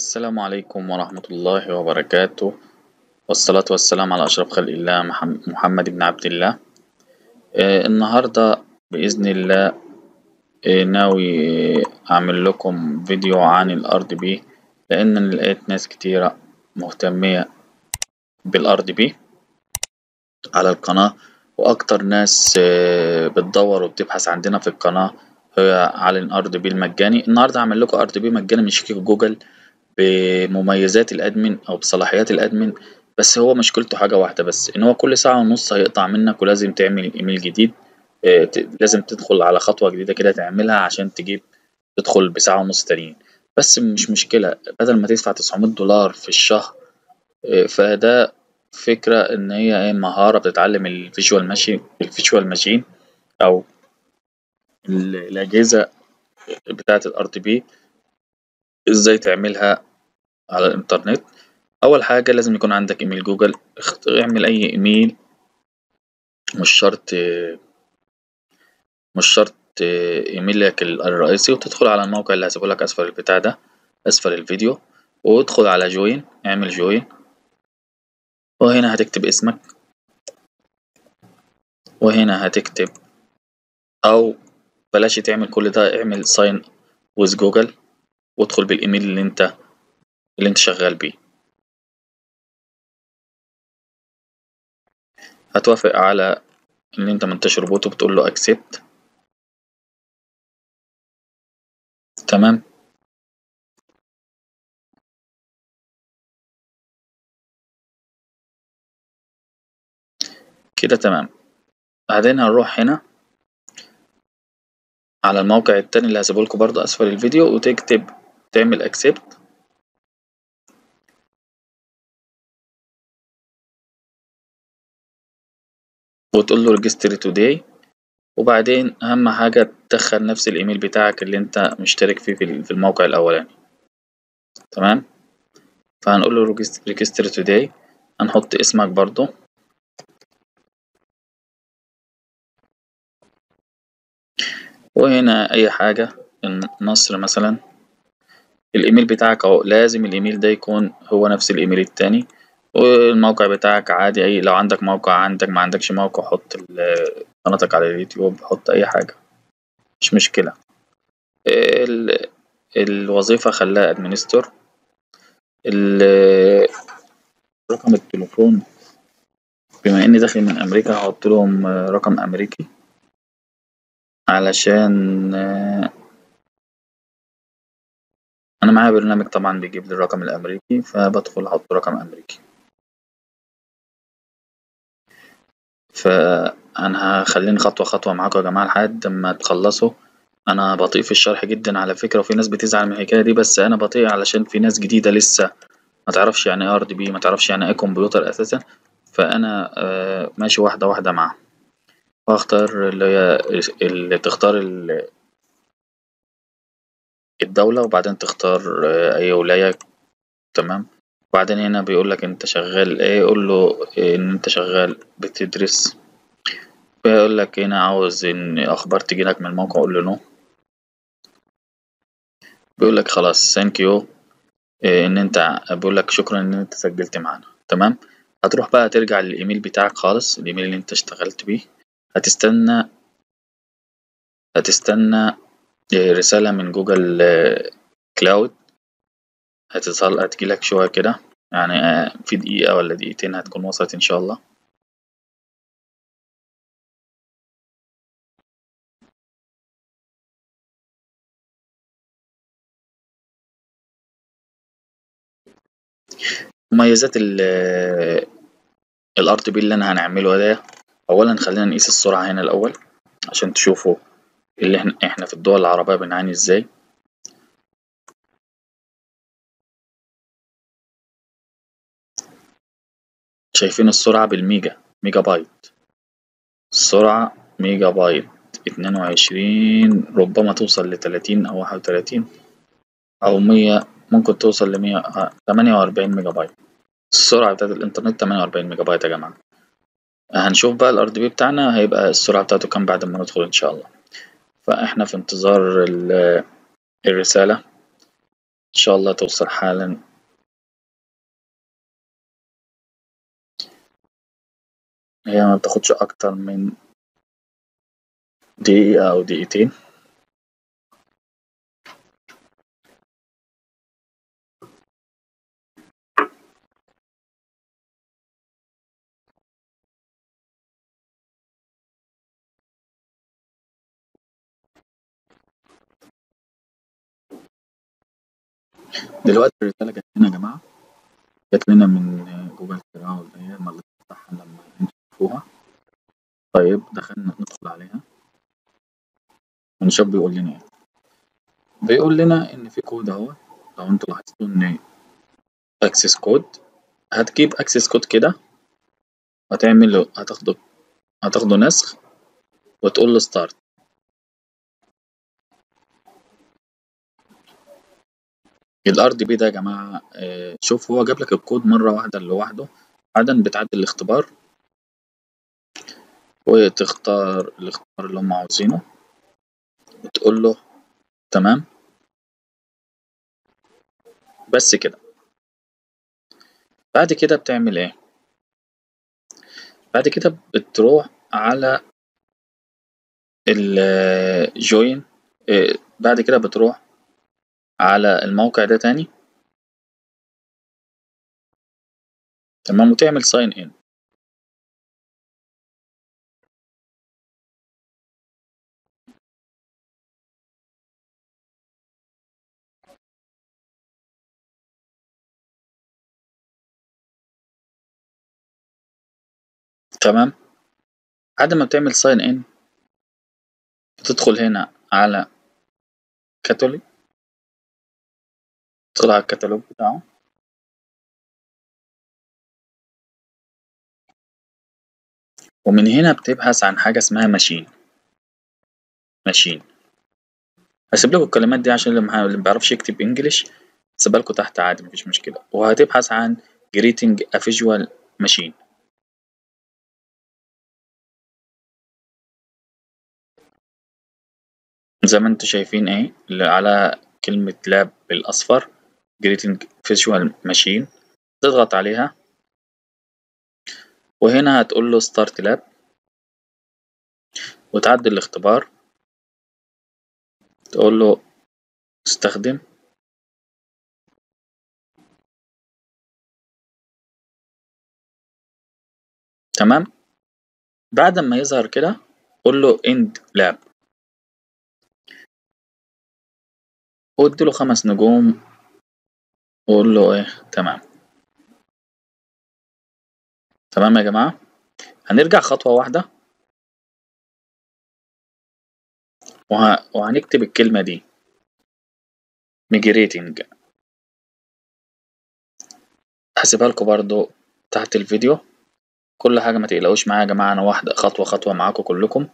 السلام عليكم ورحمة الله وبركاته، والصلاة والسلام على أشرف خلق الله محمد بن عبد الله. النهاردة بإذن الله ناوي أعمل لكم فيديو عن الRDP، لأن لقيت ناس كتيرة مهتمية بالRDP على القناة، وأكتر ناس بتدور وبتبحث عندنا في القناة هي على الRDP المجاني. النهاردة أعمل لكم RDP مجاني من شركة جوجل بمميزات الادمن او بصلاحيات الادمن، بس هو مشكلته حاجه واحده بس، ان هو كل ساعه ونص هيقطع منك، ولازم تعمل ايميل جديد. لازم تدخل على خطوه جديده كده تعملها عشان تدخل بساعه ونص تانيين، بس مش مشكله، بدل ما تدفع 900 دولار في الشهر. فده فكره ان هي ايه، مهاره بتتعلم الفيجوال ماشين او الاجهزه بتاعه الRDP ازاي تعملها على الانترنت. اول حاجه لازم يكون عندك ايميل جوجل، اعمل اي ايميل، مش شرط ايميلك الرئيسي، وتدخل على الموقع اللي هسيبه لك اسفل البتاع ده، اسفل الفيديو، وادخل على جوين، اعمل جوين، وهنا هتكتب اسمك، وهنا هتكتب او بلاش تعمل كل ده، اعمل ساين ويز جوجل وادخل بالايميل اللي انت شغال بيه. هتوافق على اللي انت منتشر بوته، بتقول له اكسبت، تمام. كده تمام. بعدين هنروح هنا على الموقع التاني اللي هسيبه لكم برضه اسفل الفيديو، وتكتب تعمل accept، وتقول له register today، وبعدين اهم حاجة تدخل نفس الايميل بتاعك اللي انت مشترك فيه في الموقع الاولاني، تمام. فهنقول له register today، هنحط اسمك برضو، وهنا اي حاجة مصر مثلا. الايميل بتاعك اهو، لازم الايميل ده يكون هو نفس الايميل التاني، والموقع بتاعك عادي، اي لو عندك موقع، عندك ما عندكش موقع حط قناتك على اليوتيوب، حط اي حاجه مش مشكله. الوظيفه خلاها ادمنستور، رقم التليفون بما اني داخل من امريكا هحط لهم رقم امريكي علشان انا معايا برنامج طبعا بيجيب لي الرقم الامريكي، فبدخل احط رقم امريكي. فانا هخليني خطوه خطوه معاكم يا جماعه لحد ما تخلصوا. انا بطيء في الشرح جدا على فكره، وفي ناس بتزعل من الحكايه دي، بس انا بطيء علشان في ناس جديده لسه ما تعرفش يعني ايه RDP، ما تعرفش يعني ايه كمبيوتر اساسا. فانا ماشي واحده واحده معاهم، واختار اللي تختار الدولة، وبعدين تختار اي ولاية، تمام. وبعدين هنا بيقولك انت شغال ايه، قول له ان انت شغال بتدرس، بيقولك هنا عاوز ان اخبار تجيلك من الموقع، قول له نو، بيقولك خلاص ثانك يو ان انت، بيقولك شكرا ان انت سجلت معانا، تمام. هتروح بقى ترجع للايميل بتاعك خالص، الايميل اللي انت اشتغلت بيه، هتستنى رسالة من جوجل كلاود، هتجيلك شوية كده يعني في دقيقة ولا دقيقتين هتكون وصلت إن شاء الله. مميزات الRDP اللي أنا هنعمله ده، أولا خلينا نقيس السرعة هنا الأول عشان تشوفوا اللي احنا في الدول العربية بنعاني ازاي. شايفين السرعة بالميجا، ميجا بايت، السرعة ميجا بايت 22، ربما توصل ل30 او 31 او 100، ممكن توصل ل148 ميجا بايت. السرعة بتاعت الانترنت 48 ميجا بايت يا جماعة. هنشوف بقى الRDP بتاعنا هيبقى السرعة بتاعته كام بعد ما ندخل ان شاء الله. فاحنا في انتظار الرسالة، ان شاء الله توصل حالا. هي ما بتاخدش اكتر من دقيقة او دقيقتين. دلوقتي الرسالة جات لنا يا جماعة، جات لنا من جوجل كلاود اهي، المرة بتفتحها لما انتوا تشوفوها. طيب دخلنا ندخل عليها ونشوف بيقول لنا ايه. بيقول لنا ان في كود اهو، لو انتوا لاحظتوا ان اكسس كود، هتجيب اكسس كود كده هتعمل له، هتاخده نسخ وتقول له ستارت. الRDB ده يا جماعة شوف هو جاب لك الكود مرة واحدة لوحده، بعدين بتعدل الاختبار وتختار الاختبار اللي هم عاوزينه وتقول له تمام. بس كده. بعد كده بتعمل ايه؟ بعد كده بتروح على الجوين، بعد كده بتروح على الموقع ده تاني تمام، وتعمل ساين ان. تمام، بعد ما بتعمل ساين ان بتدخل هنا على كاتولي، طلع الكتالوج بتاعه. ومن هنا بتبحث عن حاجة اسمها ماشين. هسيب لكم الكلمات دي عشان اللي ما بيعرفش يكتب انجليش، هسيبها لكم تحت عادي مفيش مشكلة. وهتبحث عن creating a visual machine. زي ما انتوا شايفين اهي على كلمة لاب بالأصفر Creating Visual Machine، تضغط عليها وهنا هتقول له Start Lab وتعدل الاختبار، تقول له استخدم. تمام، بعد ما يظهر كده قول له End Lab واديله 5 نجوم وقول له ايه تمام. تمام يا جماعة، هنرجع خطوة واحدة وهنكتب الكلمة دي ميجريتنج، هسيبها لكم برضو تحت الفيديو كل حاجة، ما تقلقوش معايا يا جماعة، انا واحدة خطوة خطوة معاكم كلكم،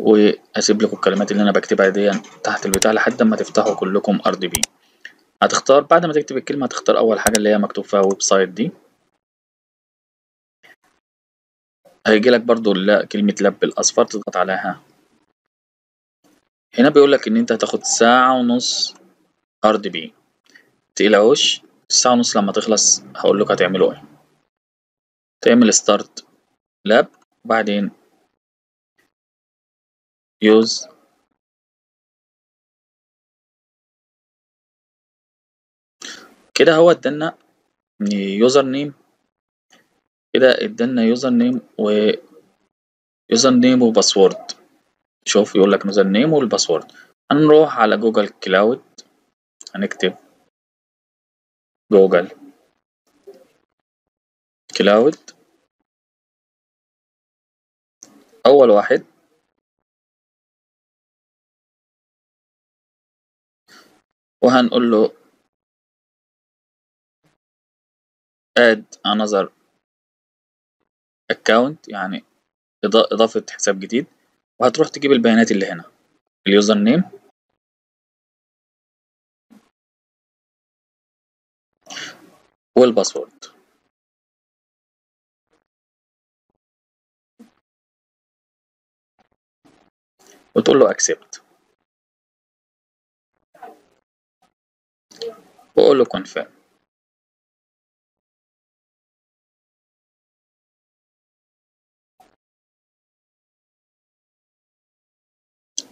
وهسيب لكم الكلمات اللي انا بكتبها دي تحت البتاع لحد ما تفتحوا كلكم RDB. هتختار بعد ما تكتب الكلمة، هتختار أول حاجة اللي هي مكتوب فيها ويب سايت دي، هيجيلك برضو كلمة لاب بالأصفر تضغط عليها. هنا بيقولك إن أنت هتاخد 1.5 ساعة RDB، متقلقوش، 1.5 ساعة لما تخلص هقولك هتعملوا إيه. تعمل ستارت لاب وبعدين يوز كده. هو ادانا يوزر نيم كده، ادانا يوزر نيم وباسورد. شوف يقول لك يوزر نيم والباسورد. هنروح على جوجل كلاود، هنكتب جوجل كلاود اول واحد، وهنقول له add another account، يعني إضافة حساب جديد. وهتروح تجيب البيانات اللي هنا، اليوزر نيم والباسورد. وتقول له accept. واقول له confirm.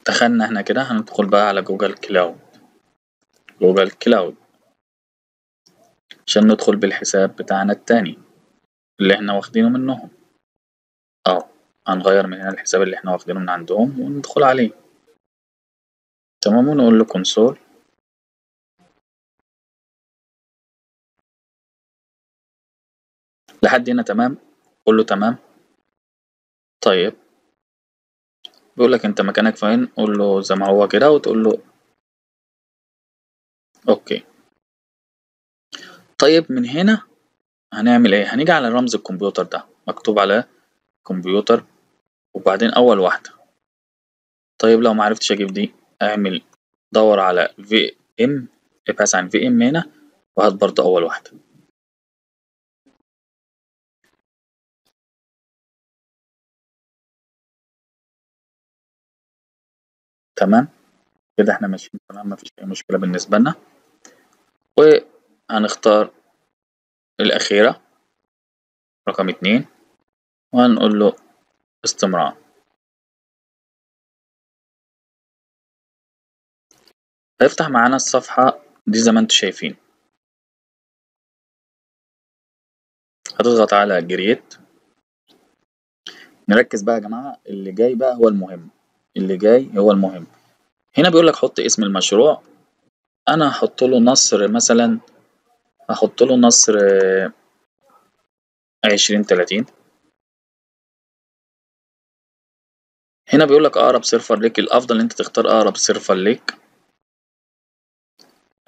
دخلنا هنا كده. هندخل بقى على جوجل كلاود. جوجل كلاود عشان ندخل بالحساب بتاعنا التاني اللي احنا واخدينه منهم. هنغير من هنا الحساب اللي احنا واخدينه من عندهم وندخل عليه. تمام، ونقول له كونسول. لحد هنا تمام، قول له تمام. طيب بيقول لك انت مكانك فين، قول له زي ما هو كده وتقول له اوكي. طيب من هنا هنعمل ايه؟ هنيجي على رمز الكمبيوتر ده مكتوب على كمبيوتر وبعدين اول واحدة. طيب لو معرفتش اجيب دي اعمل دور على VM، ابحث عن VM هنا وهات برضه اول واحدة. تمام كده احنا ماشيين تمام، مفيش اي مشكلة بالنسبة لنا. وهنختار الأخيرة رقم 2 وهنقول له استمرار. هيفتح معانا الصفحة دي زي ما انتم شايفين. هتضغط على جريت. نركز بقى يا جماعة، اللي جاي بقى هو المهم، اللي جاي هو المهم. هنا بيقول لك حط اسم المشروع، انا هحط له نصر مثلا، هحط له نصر 2030. هنا بيقول لك اقرب سيرفر ليك، الافضل انت تختار اقرب سيرفر ليك.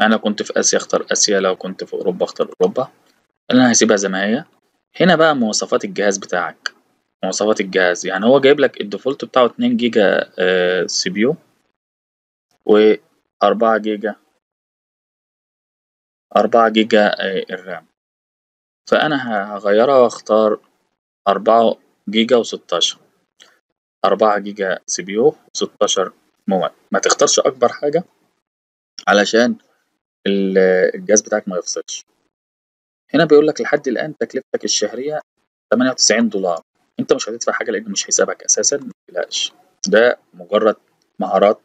انا كنت في اسيا اختار اسيا، لو كنت في اوروبا اختار اوروبا. انا هسيبها زي ما هي. هنا بقى مواصفات الجهاز بتاعك، مواصفات الجهاز يعني هو جايب لك الديفولت بتاعه 2 جيجا CPU و 4 جيجا الرام. فانا هغيرها واختار 4 جيجا و16، 4 جيجا CPU و16 مواد. ما تختارش اكبر حاجه علشان الجهاز بتاعك ما يفصلش. هنا بيقول لك لحد الان تكلفتك الشهريه $98. انت مش هتدفع حاجه لانه مش حسابك اساسا، ما تقلقش، ده مجرد مهارات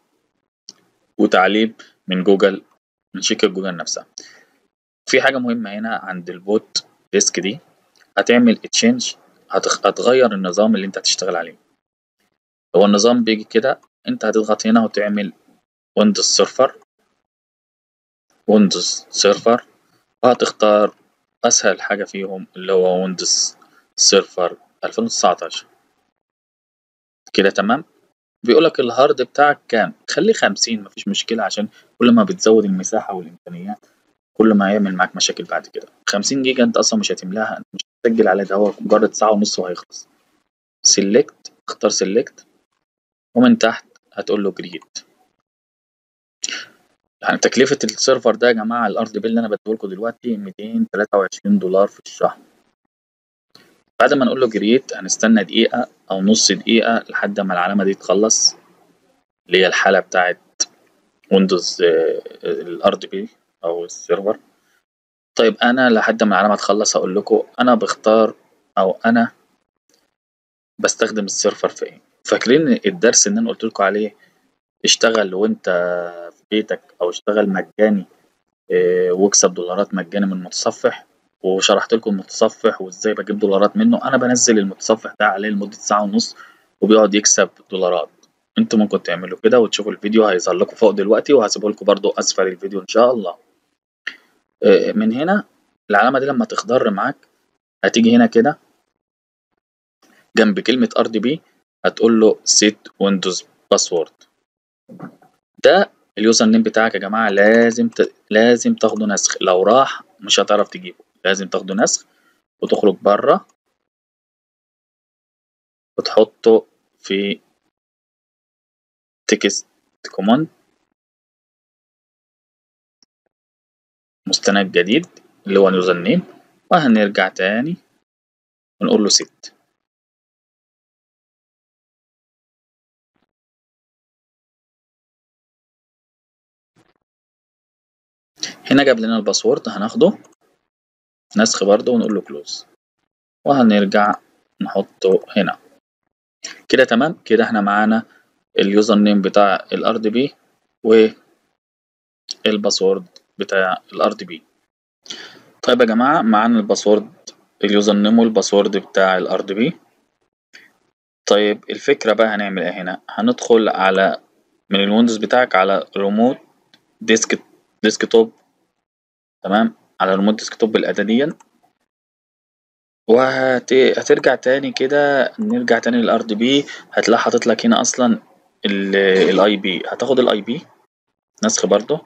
وتعليم من جوجل، من شركه جوجل نفسها. في حاجه مهمه هنا عند البوت ديسك دي، هتعمل تشينج، هتغير النظام اللي انت هتشتغل عليه. هو النظام بيجي كده، انت هتضغط هنا وتعمل ويندوز سيرفر، ويندوز سيرفر، وهتختار اسهل حاجه فيهم اللي هو ويندوز سيرفر 2019 كده. تمام، بيقولك الهارد بتاعك كام، خليه 50 مفيش مشكلة، عشان كل ما بتزود المساحة والإمكانيات كل ما هيعمل معاك مشاكل بعد كده. 50 جيجا انت اصلا مش هتملاها، انت مش هتسجل عليها، ده هو مجرد ساعة ونص وهيخلص. سيلكت، اختار سيلكت، ومن تحت هتقول له جريد. يعني تكلفة السيرفر ده يا جماعة، الارض بيل اللي انا بديهولكوا دلوقتي $223 في الشهر. بعد ما نقول له جريت هنستنى دقيقة أو نص دقيقة لحد ما العلامة دي تخلص، اللي هي الحالة بتاعت ويندوز الRDP أو السيرفر. طيب أنا لحد ما العلامة تخلص هقول لكم أنا بختار أو أنا بستخدم السيرفر في إيه. فاكرين الدرس اللي أنا قلت لكم عليه اشتغل وأنت في بيتك أو اشتغل مجاني واكسب $مجاني من متصفح، وشرحت لكم المتصفح وازاي بجيب $منه. انا بنزل المتصفح ده عليه لمده ساعه ونص وبيقعد يكسب $. انتوا ممكن تعملوا كده وتشوفوا الفيديو، هيظهر لكم فوق دلوقتي وهسيبه لكم برده اسفل الفيديو ان شاء الله. من هنا العلامه دي لما تخضر معاك هتيجي هنا كده جنب كلمه RDP هتقول له سيت ويندوز باسورد. ده اليوزر نيم بتاعك يا جماعه، لازم تاخده نسخ، لو راح مش هتعرف تجيبه، لازم تاخده نسخ وتخرج بره وتحطه في تكست كوماند مستند جديد اللي هو يوزر نيم، وهنرجع تاني ونقول له ست. هنا جاب لنا الباسورد، هناخده نسخ برضه ونقول له كلوز، وهنرجع نحطه هنا كده. تمام كده احنا معانا اليوزر نيم بتاع الار دي بي والباسورد بتاع الار دي بي. طيب يا جماعه معانا الباسورد اليوزر نيم والباسورد بتاع الار دي بي. طيب الفكره بقى هنعمل ايه هنا؟ هندخل على من الويندوز بتاعك على ريموت ديسكتوب، تمام، على ريموت ديسكتوب بالاداه دي، وهترجع تاني كده، نرجع تاني للار دي بي. هتلاقي حاطط لك هنا اصلا الاي بي، هتاخد الاي بي نسخ برضه،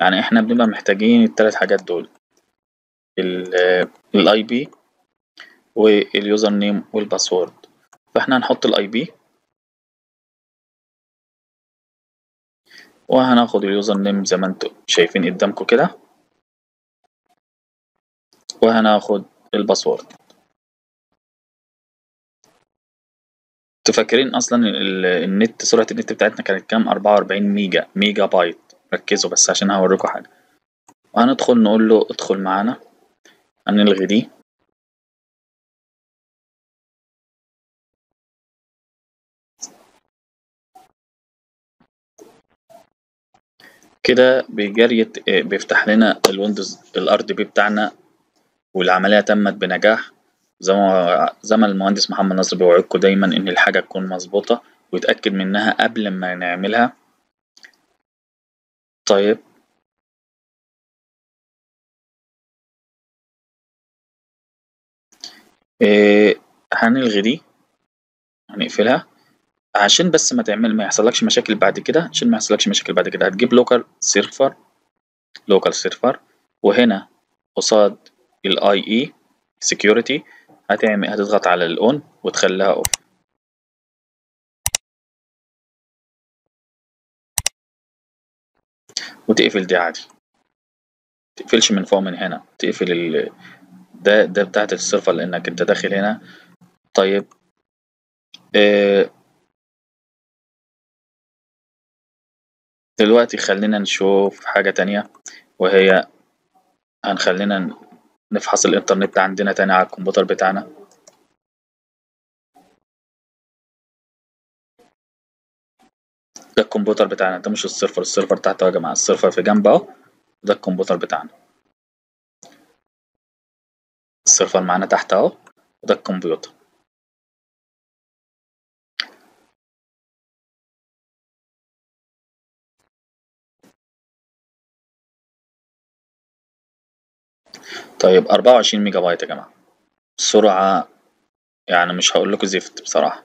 يعني احنا بنبقى محتاجين التلات حاجات دول، الاي بي واليوزر نيم والباسورد. فاحنا هنحط الاي بي وهناخد اليوزر نيم زي ما انتم شايفين قدامكم كده، وهناخد الباسورد. انتوا فاكرين اصلا النت، سرعه النت بتاعتنا كانت كام؟ 44 ميجا بايت. ركزوا بس عشان هوريكم حاجه. وهندخل نقول له ادخل معانا، هنلغي دي كده. بجرية بيفتح لنا الويندوز الار دي بي بتاعنا، والعملية تمت بنجاح زي ما المهندس محمد نصر بيوعدكم دايما ان الحاجة تكون مظبوطة ويتأكد منها قبل ما نعملها. طيب هنلغي دي، هنقفلها عشان بس ما يحصلكش مشاكل بعد كده، عشان ما يحصلكش مشاكل بعد كده. هتجيب لوكال سيرفر، وهنا قصاد الاي اي سكيورتي هتضغط على الاون وتخليها اوف. وتقفل دي عادي، متقفلش من فوق من هنا، تقفل ده بتاعت السيرفر لانك انت داخل هنا. طيب دلوقتي خلينا نشوف حاجة تانية، وهي هنخلينا نفحص الانترنت عندنا تاني على الكمبيوتر بتاعنا. ده الكمبيوتر بتاعنا، ده مش السيرفر، السيرفر تحته يا جماعة، السيرفر في جنب اهو، ده الكمبيوتر بتاعنا، السيرفر معانا تحت اهو، وده الكمبيوتر. طيب 24 ميجا بايت يا جماعة، سرعة يعني مش هقول لكم زفت بصراحة،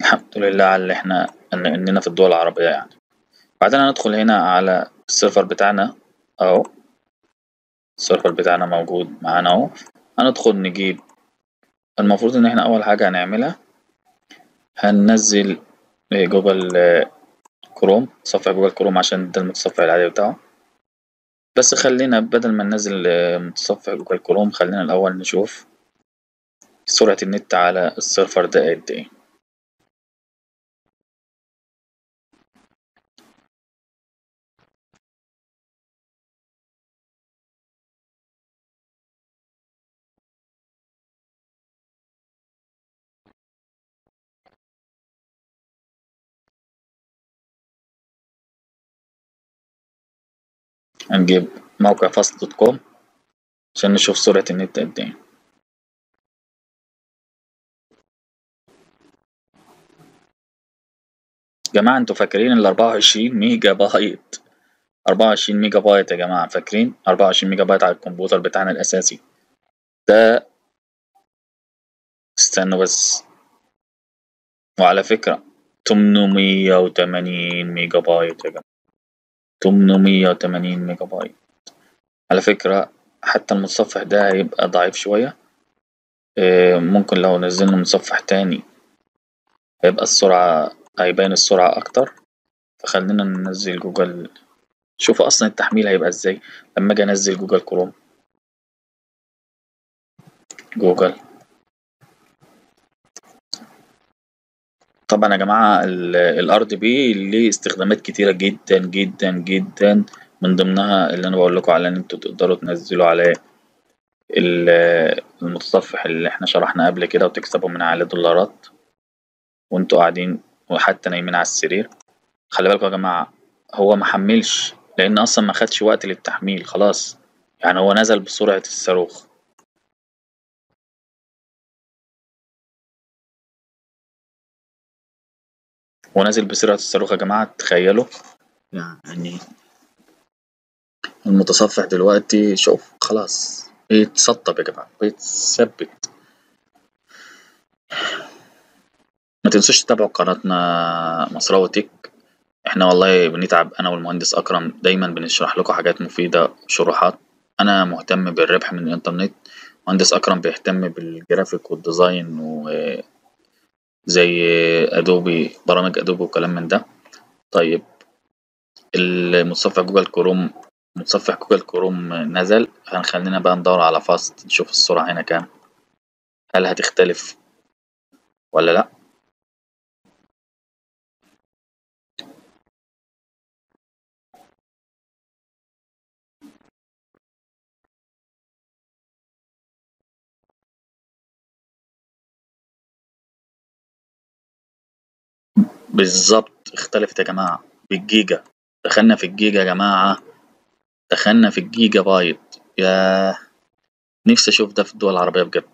الحمد لله على اللي احنا اننا في الدول العربية يعني. بعدين هندخل هنا على السيرفر بتاعنا اهو، السيرفر بتاعنا موجود معانا اهو. هندخل نجيب، المفروض ان احنا اول حاجة هنعملها هننزل جوجل كروم، صفحة جوجل كروم عشان ده المتصفح العادي بتاعه، بس خلينا بدل ما ننزل متصفح جوجل كروم خلينا الأول نشوف سرعة النت على السيرفر ده قد ايه. هنجيب موقع fast.com عشان نشوف سرعة النت قد ايه. جماعة انتوا فاكرين ال 24 ميجا بايت، 24 ميجا بايت يا جماعة، فاكرين 24 ميجا بايت على الكمبيوتر بتاعنا الأساسي ده؟ استنوا بس. وعلى فكرة 880 ميجا بايت يا جماعة، 880 ميجا بايت. على فكرة حتى المتصفح ده هيبقى ضعيف شوية، ممكن لو نزلنا متصفح تاني هيبقى السرعة، هيبان السرعة أكتر. فخلينا ننزل جوجل، شوف أصلا التحميل هيبقى إزاي لما أجي أنزل جوجل كروم. جوجل طبعا يا جماعه الار دي بي ليه استخدامات كتيره جدا جدا جدا من ضمنها اللي انا بقول لكم على ان انتوا تقدروا تنزلوا عليه المتصفح اللي احنا شرحنا قبل كده وتكسبوا من عليه $، وانتوا قاعدين وحتى نايمين على السرير. خلي بالكم يا جماعه، هو محملش لان اصلا ما خدش وقت للتحميل خلاص، يعني هو نزل بسرعه الصاروخ. ونازل بسرعة الصاروخ يا جماعة، تخيلوا يعني المتصفح دلوقتي شوف خلاص بيتسطب يا جماعة، بيتثبت. ما تنسوش تتابعوا قناتنا مصراوي تك، احنا والله بنتعب انا والمهندس اكرم، دايما بنشرح لكم حاجات مفيدة وشروحات. انا مهتم بالربح من الانترنت، مهندس اكرم بيهتم بالجرافيك والديزاين و زي ادوبي، برامج ادوبي وكلام من ده. طيب المتصفح جوجل كروم، متصفح جوجل كروم نزل، هنخلينا بقى ندور على فاست نشوف السرعة هنا كام، هل هتختلف ولا لا. بالظبط اختلفت يا جماعة بالجيجا، دخلنا في الجيجا يا جماعة، دخلنا في الجيجا بايت. يا نفسي اشوف ده في الدول العربية بجد،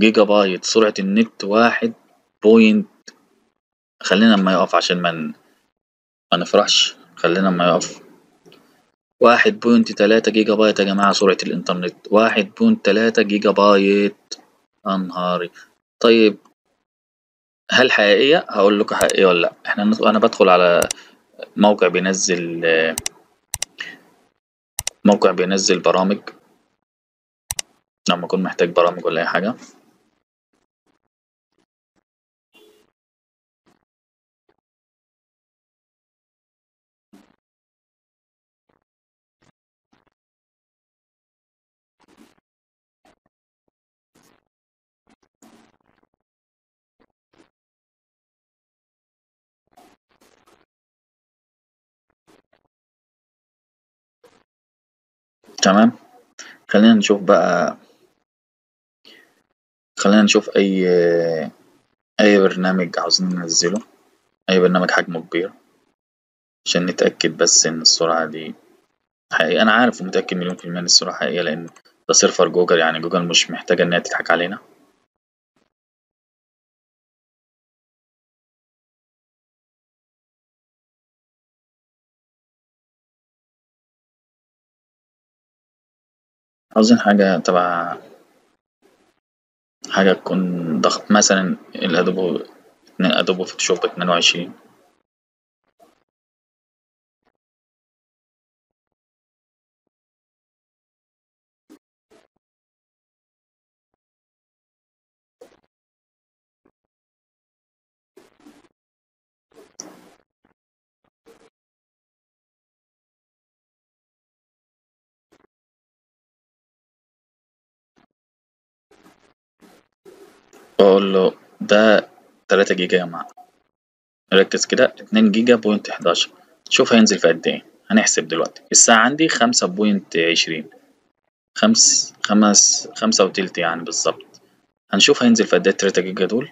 جيجا بايت سرعة النت 1 بوينت. خلينا اما يقف عشان ما نفرحش، خلينا اما يقف 1.3 جيجا بايت يا جماعة سرعة الانترنت، 1.3 جيجا بايت انهاري. طيب هل حقيقية؟ هقول لكم حقيقية ولا لأ. أنا بدخل على موقع بينزل برامج لما أكون محتاج برامج ولا أي حاجة. تمام، خلينا نشوف بقى، خلينا نشوف اي برنامج عاوزين ننزله، اي برنامج حجمه كبير عشان نتاكد بس ان السرعه دي حقيقيه. انا عارف ومتاكد 100% ان السرعه حقيقيه لان ده سيرفر جوجل، يعني جوجل مش محتاجه انها تضحك علينا. عاوزين حاجة تبع حاجة تكون ضغط، مثلا الأدوبي فوتوشوب 22. بقول له ده 3 جيجا يا جماعة، ركز كده 2 جيجا بوينت 11، شوف هينزل في قد ايه. هنحسب دلوقتي الساعة عندي 5 بوينت 20، 5 وتلت يعني بالظبط. هنشوف هينزل في قد ايه 3 جيجا دول.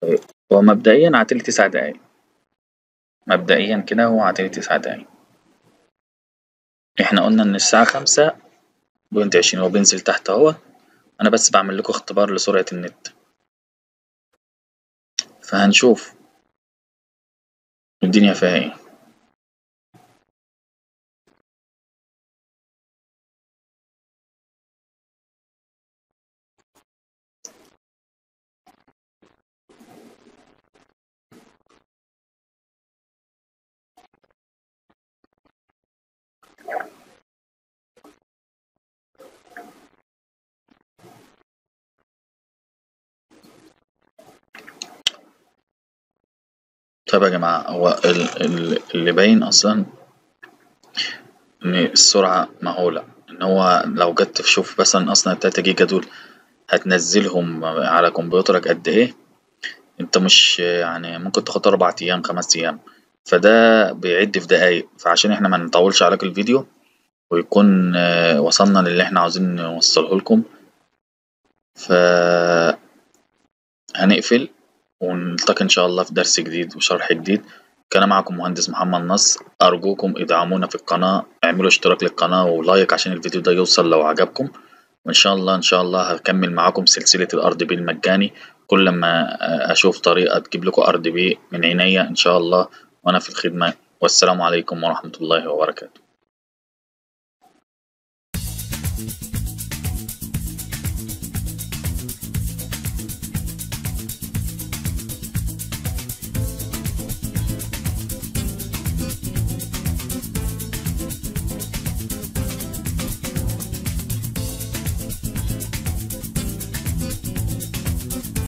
طيب هو مبدئيا عطيلي 9 دقايق، مبدئيا كده هو عطيلي 9 دقايق. احنا قلنا ان الساعة 5.20 هو بينزل تحت اهو. انا بس بعمل لكم اختبار لسرعة النت، فهنشوف الدنيا فيها ايه. طيب يا جماعة، هو اللي باين أصلا إن السرعة مهولة، ان هو لو جت تشوف مثلا اصلا التلاتة جيجا دول هتنزلهم على كمبيوترك قد ايه، انت مش يعني ممكن تاخد 4 ايام 5 ايام، فده بيعد في دقايق. فعشان احنا ما نطولش عليكم الفيديو ويكون وصلنا للي احنا عاوزين نوصله لكم، ف هنقفل ونلتقي ان شاء الله في درس جديد وشرح جديد. كان معكم مهندس محمد نصر، ارجوكم ادعمونا في القناة، اعملوا اشتراك للقناة ولايك عشان الفيديو ده يوصل لو عجبكم، وان شاء الله هكمل معاكم سلسلة الRDP المجاني، كل ما اشوف طريقة تجيب لكم RDP من عينيا ان شاء الله وانا في الخدمة. والسلام عليكم ورحمة الله وبركاته.